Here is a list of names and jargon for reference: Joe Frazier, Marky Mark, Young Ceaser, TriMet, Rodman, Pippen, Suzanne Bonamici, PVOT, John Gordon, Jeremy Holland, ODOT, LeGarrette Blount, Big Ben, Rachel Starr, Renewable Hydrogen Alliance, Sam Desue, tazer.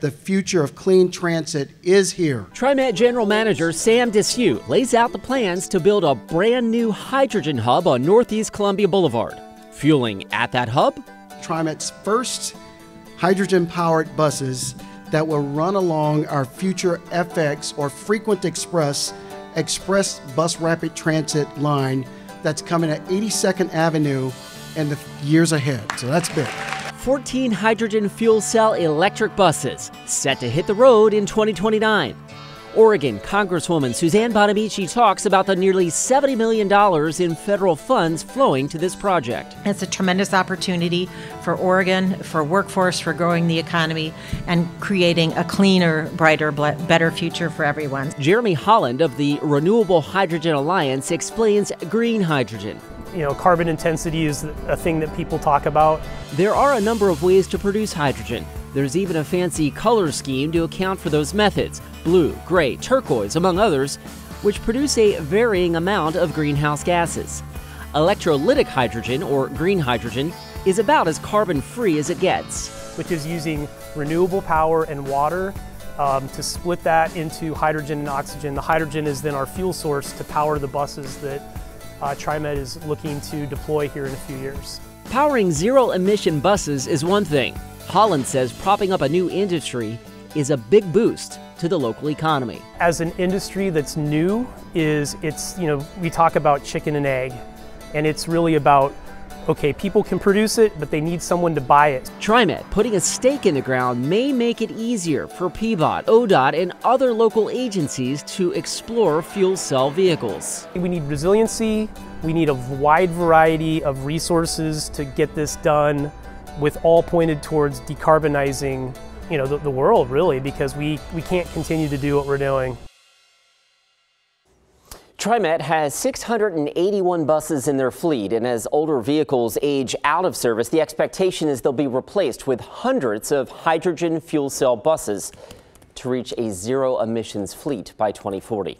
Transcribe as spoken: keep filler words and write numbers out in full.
The future of clean transit is here. TriMet General Manager Sam Desue lays out the plans to build a brand new hydrogen hub on Northeast Columbia Boulevard. Fueling at that hub? TriMet's first hydrogen-powered buses that will run along our future F X or Frequent Express Express Bus Rapid Transit line that's coming at eighty-second Avenue in the years ahead, so that's big. fourteen hydrogen fuel cell electric buses set to hit the road in twenty twenty-nine. Oregon Congresswoman Suzanne Bonamici talks about the nearly seventy million dollars in federal funds flowing to this project. It's a tremendous opportunity for Oregon, for workforce, for growing the economy, and creating a cleaner, brighter, better future for everyone. Jeremy Holland of the Renewable Hydrogen Alliance explains green hydrogen. You know, carbon intensity is a thing that people talk about. There are a number of ways to produce hydrogen. There's even a fancy color scheme to account for those methods, blue, gray, turquoise, among others, which produce a varying amount of greenhouse gases. Electrolytic hydrogen, or green hydrogen, is about as carbon-free as it gets. Which is using renewable power and water Um, to split that into hydrogen and oxygen. The hydrogen is then our fuel source to power the buses that uh, TriMet is looking to deploy here in a few years. Powering zero-emission buses is one thing. Holland says propping up a new industry is a big boost to the local economy. As an industry that's new, is it's, you know, we talk about chicken and egg, and it's really about, okay, people can produce it, but they need someone to buy it. TriMet putting a stake in the ground may make it easier for P V O T, O D O T, and other local agencies to explore fuel cell vehicles. We need resiliency. We need a wide variety of resources to get this done, with all pointed towards decarbonizing, you know, the, the world, really, because we, we can't continue to do what we're doing. TriMet has six hundred eighty-one buses in their fleet, and as older vehicles age out of service, the expectation is they'll be replaced with hundreds of hydrogen fuel cell buses to reach a zero emissions fleet by twenty forty.